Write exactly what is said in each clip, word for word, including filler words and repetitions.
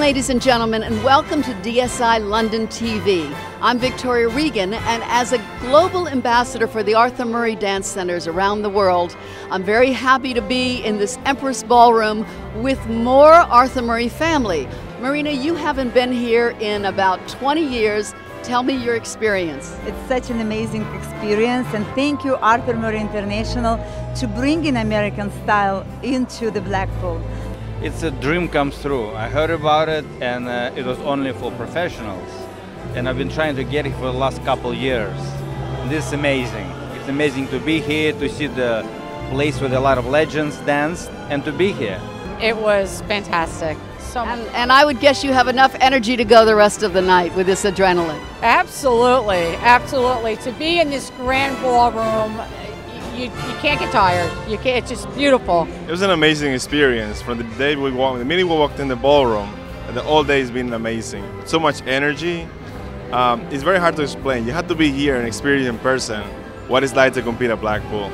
ladies and gentlemen, and welcome to D S I London T V. I'm Victoria Regan, and as a global ambassador for the Arthur Murray Dance Centers around the world, I'm very happy to be in this Empress Ballroom with more Arthur Murray family. Marina, you haven't been here in about twenty years. Tell me your experience. It's such an amazing experience, and thank you, Arthur Murray International, to bring in American style into the Blackpool. It's a dream comes true. I heard about it, and uh, it was only for professionals. And I've been trying to get it for the last couple years. This is amazing. It's amazing to be here, to see the place where a lot of legends danced, and to be here. It was fantastic. So and, and I would guess you have enough energy to go the rest of the night with this adrenaline. Absolutely, absolutely. To be in this grand ballroom, you, you can't get tired. You can't, it's just beautiful. It was an amazing experience. From the day we walked, the minute we walked in the ballroom, the whole day has been amazing. So much energy. Um, it's very hard to explain. You have to be here and experience in person what it's like to compete at Blackpool.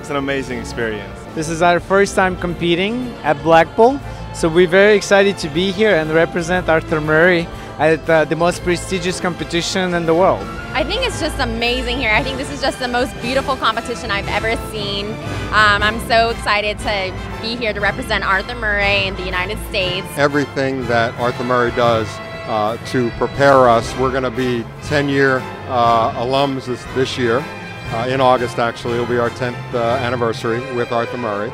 It's an amazing experience. This is our first time competing at Blackpool, so we're very excited to be here and represent Arthur Murray at uh, the most prestigious competition in the world. I think it's just amazing here. I think this is just the most beautiful competition I've ever seen. Um, I'm so excited to be here to represent Arthur Murray in the United States. Everything that Arthur Murray does uh, to prepare us, we're going to be ten-year uh, alums this, this year. Uh, in August, actually, it'll be our tenth uh, anniversary with Arthur Murray.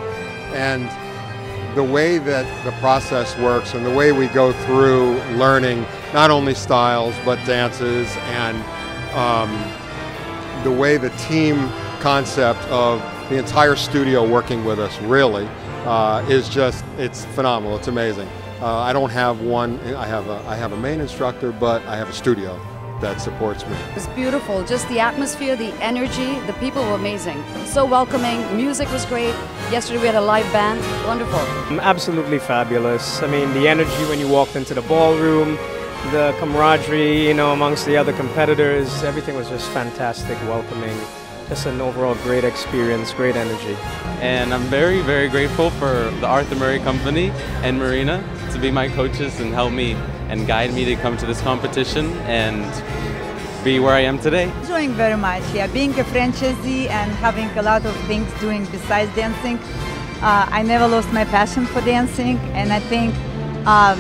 And the way that the process works and the way we go through learning not only styles but dances, and um, the way the team concept of the entire studio working with us really uh, is just, it's phenomenal, it's amazing. Uh, I don't have one, I have, a, I have a main instructor, but I have a studio that supports me. It's beautiful, just the atmosphere, the energy, the people were amazing. So welcoming, music was great. Yesterday we had a live band, wonderful. Absolutely fabulous. I mean, the energy when you walked into the ballroom, the camaraderie, you know, amongst the other competitors, everything was just fantastic, welcoming. Just an overall great experience, great energy. And I'm very, very grateful for the Arthur Murray Company and Marina to be my coaches and help me and guide me to come to this competition and be where I am today. Enjoying very much, yeah. Being a franchisee and having a lot of things doing besides dancing, uh, I never lost my passion for dancing, and I think uh,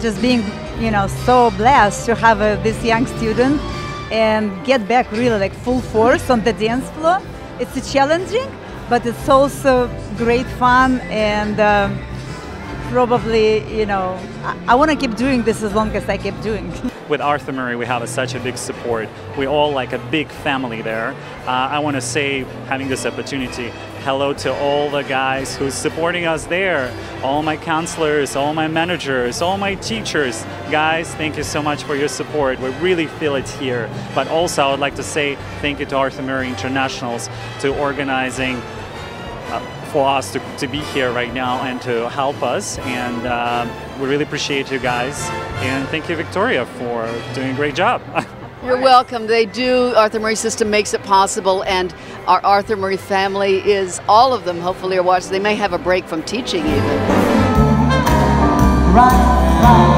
just being, you know, so blessed to have uh, this young student and get back really like full force on the dance floor. It's a challenging, but it's also great fun, and um, probably, you know, I, I want to keep doing this as long as I keep doing. With Arthur Murray, we have a, such a big support. We all like a big family there. Uh, I want to say, having this opportunity, hello to all the guys who's supporting us there. All my counselors, all my managers, all my teachers. Guys, thank you so much for your support. We really feel it here. But also, I would like to say thank you to Arthur Murray Internationals to organizing uh, for us to, to be here right now and to help us, and uh, we really appreciate you guys, and thank you, Victoria, for doing a great job. You're welcome. They do. Arthur Murray System makes it possible, and our Arthur Murray family is, all of them hopefully are watching. They may have a break from teaching even. Right, right.